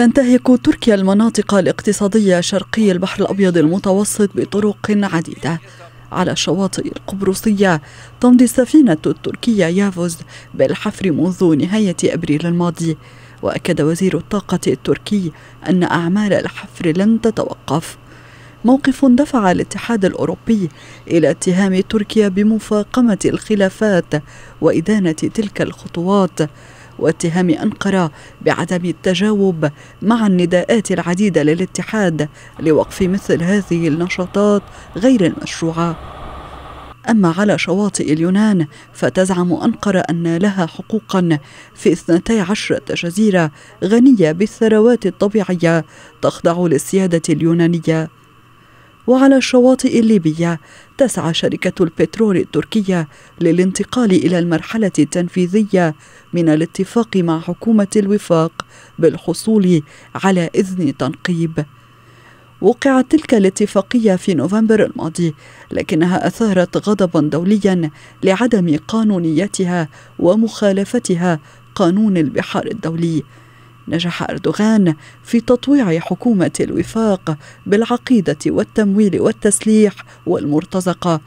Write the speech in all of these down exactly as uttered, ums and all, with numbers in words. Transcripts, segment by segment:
تنتهك تركيا المناطق الاقتصادية شرقي البحر الأبيض المتوسط بطرق عديدة. على الشواطئ القبرصية تمضي السفينة التركية يافوز بالحفر منذ نهاية أبريل الماضي، وأكد وزير الطاقة التركي أن أعمال الحفر لن تتوقف، موقف دفع الاتحاد الأوروبي إلى اتهام تركيا بمفاقمة الخلافات وإدانة تلك الخطوات، واتهام أنقرة بعدم التجاوب مع النداءات العديدة للاتحاد لوقف مثل هذه النشاطات غير المشروعة. أما على شواطئ اليونان فتزعم أنقرة أن لها حقوقا في اثنتي عشرة جزيرة غنية بالثروات الطبيعية تخضع للسيادة اليونانية. وعلى الشواطئ الليبية تسعى شركة البترول التركية للانتقال إلى المرحلة التنفيذية من الاتفاق مع حكومة الوفاق بالحصول على إذن تنقيب. وقعت تلك الاتفاقية في نوفمبر الماضي، لكنها أثارت غضبا دوليا لعدم قانونيتها ومخالفتها قانون البحار الدولي. نجح أردوغان في تطويع حكومة الوفاق بالعقيدة والتمويل والتسليح والمرتزقة،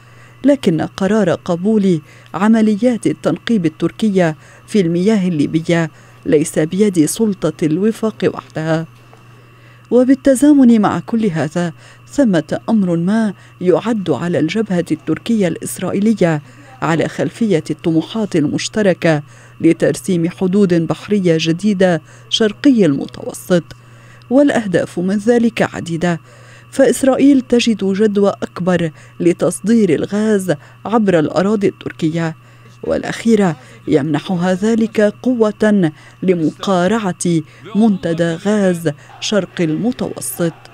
لكن قرار قبول عمليات التنقيب التركية في المياه الليبية ليس بيد سلطة الوفاق وحدها. وبالتزامن مع كل هذا ثمة أمر ما يعد على الجبهة التركية الإسرائيلية على خلفية الطموحات المشتركة لترسيم حدود بحرية جديدة شرقي المتوسط، والأهداف من ذلك عديدة. فإسرائيل تجد جدوى أكبر لتصدير الغاز عبر الأراضي التركية، والأخيرة يمنحها ذلك قوة لمقارعة منتدى غاز شرق المتوسط.